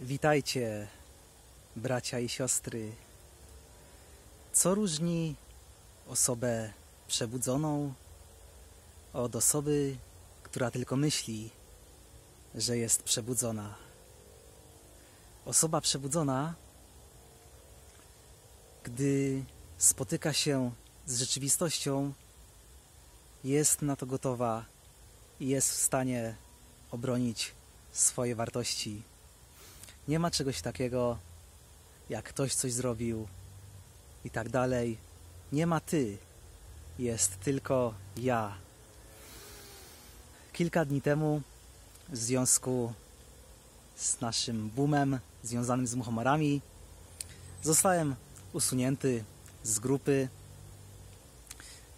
Witajcie, bracia i siostry. Co różni osobę przebudzoną od osoby, która tylko myśli, że jest przebudzona? Osoba przebudzona, gdy spotyka się z rzeczywistością, jest na to gotowa i jest w stanie obronić swoje wartości. Nie ma czegoś takiego, jak ktoś coś zrobił i tak dalej. Nie ma ty, jest tylko ja. Kilka dni temu w związku z naszym boomem związanym z muchomorami zostałem usunięty z grupy.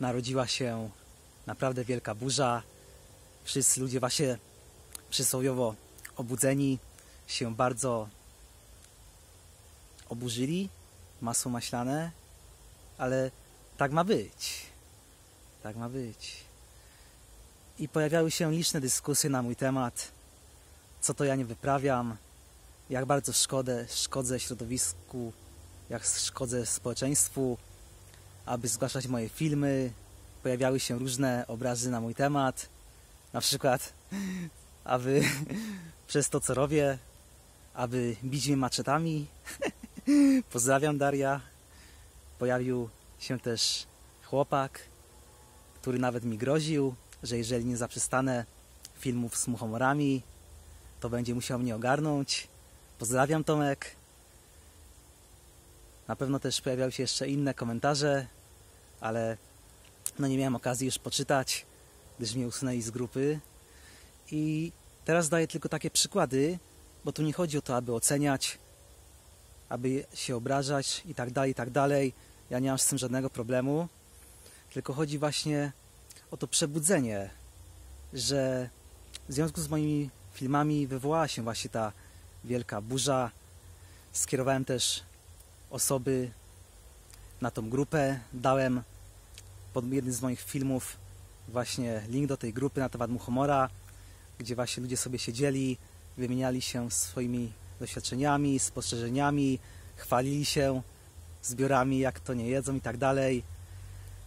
Narodziła się naprawdę wielka burza. Wszyscy ludzie właśnie przysłowiowo obudzeni się bardzo oburzyli, masło maślane, ale tak ma być. Tak ma być. I pojawiały się liczne dyskusje na mój temat, co to ja nie wyprawiam, jak bardzo szkodzę środowisku, jak szkodzę społeczeństwu, aby zgłaszać moje filmy. Pojawiały się różne obrazy na mój temat, na przykład, aby przez to, co robię, aby bić mnie maczetami. Pozdrawiam, Daria. Pojawił się też chłopak, który nawet mi groził, że jeżeli nie zaprzestanę filmów z muchomorami, to będzie musiał mnie ogarnąć. Pozdrawiam, Tomek. Na pewno też pojawiały się jeszcze inne komentarze, ale no nie miałem okazji już poczytać, gdyż mnie usunęli z grupy. I teraz daję tylko takie przykłady, bo tu nie chodzi o to, aby oceniać, aby się obrażać i tak dalej, i tak dalej. Ja nie mam z tym żadnego problemu. Tylko chodzi właśnie o to przebudzenie, że w związku z moimi filmami wywołała się właśnie ta wielka burza. Skierowałem też osoby na tą grupę. Dałem pod jednym z moich filmów właśnie link do tej grupy na temat Muchomora, gdzie właśnie ludzie sobie siedzieli, wymieniali się swoimi doświadczeniami, spostrzeżeniami, chwalili się zbiorami, jak to nie jedzą i tak dalej.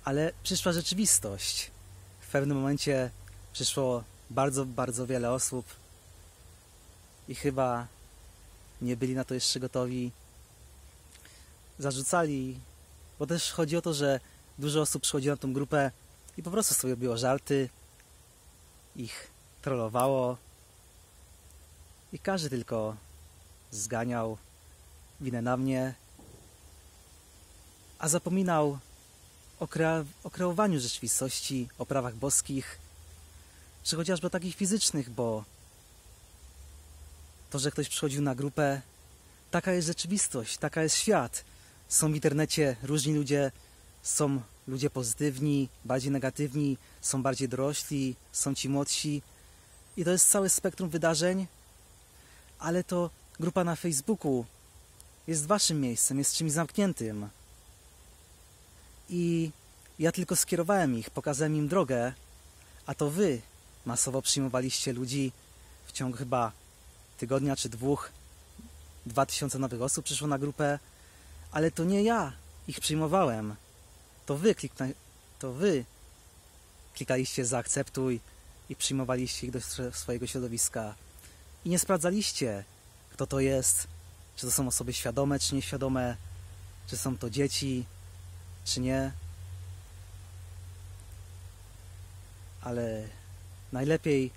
Ale przyszła rzeczywistość. W pewnym momencie przyszło bardzo, bardzo wiele osób i chyba nie byli na to jeszcze gotowi. Zarzucali, bo też chodzi o to, że dużo osób przychodzi na tą grupę i po prostu sobie robiło żarty, ich trollowało i każdy tylko zganiał winę na mnie, a zapominał o kreowaniu rzeczywistości, o prawach boskich, czy chociażby o takich fizycznych, bo to, że ktoś przychodził na grupę, taka jest rzeczywistość, taka jest świat. Są w internecie różni ludzie, są ludzie pozytywni, bardziej negatywni, są bardziej dorośli, są ci młodsi. I to jest całe spektrum wydarzeń, ale to grupa na Facebooku jest waszym miejscem, jest czymś zamkniętym. I ja tylko skierowałem ich, pokazałem im drogę, a to wy masowo przyjmowaliście ludzi w ciągu chyba tygodnia czy dwóch. 2000 nowych osób przyszło na grupę, ale to nie ja ich przyjmowałem. To wy klikaliście zaakceptuj i przyjmowaliście ich do swojego środowiska. I nie sprawdzaliście, kto to jest, czy to są osoby świadome, czy nieświadome, czy są to dzieci, czy nie. Ale najlepiej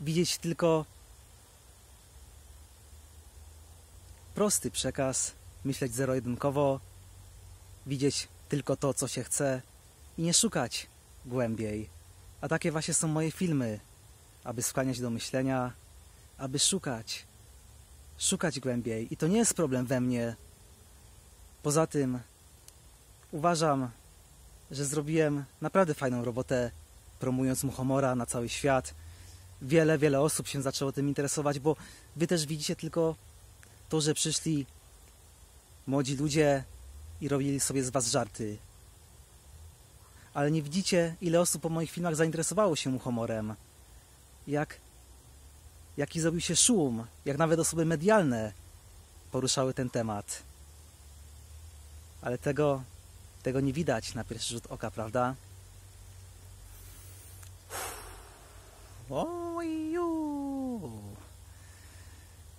widzieć tylko prosty przekaz, myśleć zero-jedynkowo, widzieć tylko to, co się chce i nie szukać głębiej. A takie właśnie są moje filmy, aby skłaniać do myślenia, aby szukać głębiej. I to nie jest problem we mnie. Poza tym uważam, że zrobiłem naprawdę fajną robotę, promując Muchomora na cały świat. Wiele, wiele osób się zaczęło tym interesować, bo wy też widzicie tylko to, że przyszli młodzi ludzie i robili sobie z was żarty. Ale nie widzicie, ile osób po moich filmach zainteresowało się Muchomorem. Jak jaki zrobił się szum, jak nawet osoby medialne poruszały ten temat. Ale tego nie widać na pierwszy rzut oka, prawda?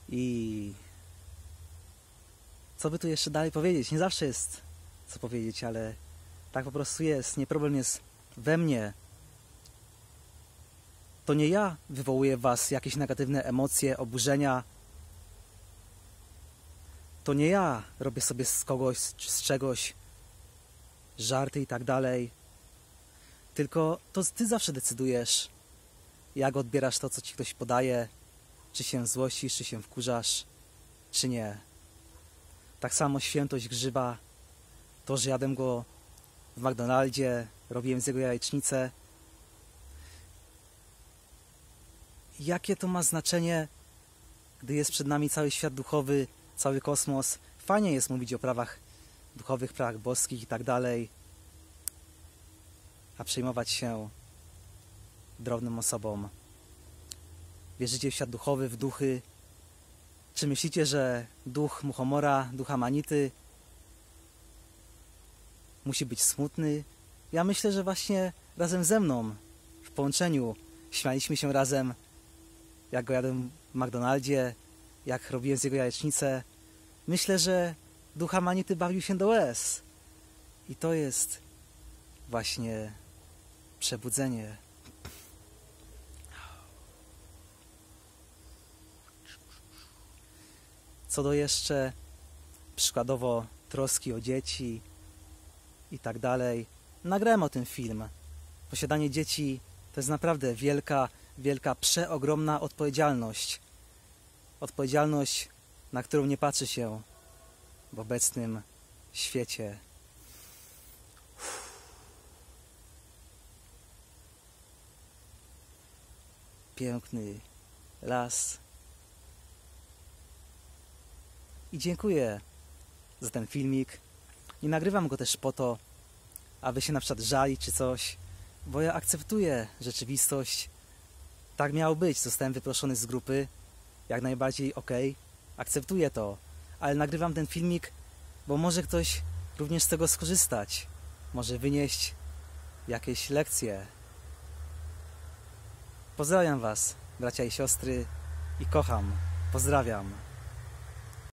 I co by tu jeszcze dalej powiedzieć? Nie zawsze jest co powiedzieć, ale tak po prostu jest. Nie problem jest we mnie. To nie ja wywołuję w was jakieś negatywne emocje, oburzenia. To nie ja robię sobie z czegoś żarty i tak dalej. Tylko to ty zawsze decydujesz, jak odbierasz to, co ci ktoś podaje. Czy się złościsz, czy się wkurzasz, czy nie. Tak samo świętość grzyba. To, że jadłem go w McDonaldzie, robiłem z jego jajecznicę. Jakie to ma znaczenie, gdy jest przed nami cały świat duchowy, cały kosmos. Fajnie jest mówić o prawach duchowych, prawach boskich i tak dalej, a przejmować się drobnym osobom. Wierzycie w świat duchowy, w duchy? Czy myślicie, że duch Muchomora, ducha Manity musi być smutny? Ja myślę, że właśnie razem ze mną, w połączeniu, śmialiśmy się razem, jak go jadłem w McDonaldzie, jak robiłem z jego jajecznicę. Myślę, że ducha Manity bawił się do łez. I to jest właśnie przebudzenie. Co do jeszcze przykładowo troski o dzieci i tak dalej. Nagrałem o tym film. Posiadanie dzieci to jest naprawdę wielka, wielka, przeogromna odpowiedzialność. Odpowiedzialność, na którą nie patrzy się w obecnym świecie. Piękny las. I dziękuję za ten filmik. Nie nagrywam go też po to, aby się na przykład żalić czy coś, bo ja akceptuję rzeczywistość. Tak miało być. Zostałem wyproszony z grupy. Jak najbardziej okej. Akceptuję to. Ale nagrywam ten filmik, bo może ktoś również z tego skorzystać. Może wynieść jakieś lekcje. Pozdrawiam was, bracia i siostry. I kocham. Pozdrawiam.